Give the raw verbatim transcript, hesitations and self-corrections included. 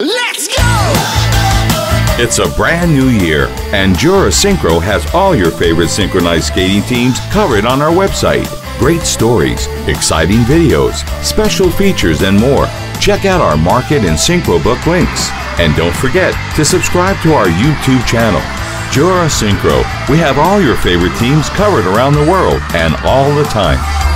Let's go! It's a brand new year, and Jura Synchro has all your favorite synchronized skating teams covered on our website. Great stories, exciting videos, special features, and more. Check out our market and synchro book links. And don't forget to subscribe to our YouTube channel. Jura Synchro, we have all your favorite teams covered around the world and all the time.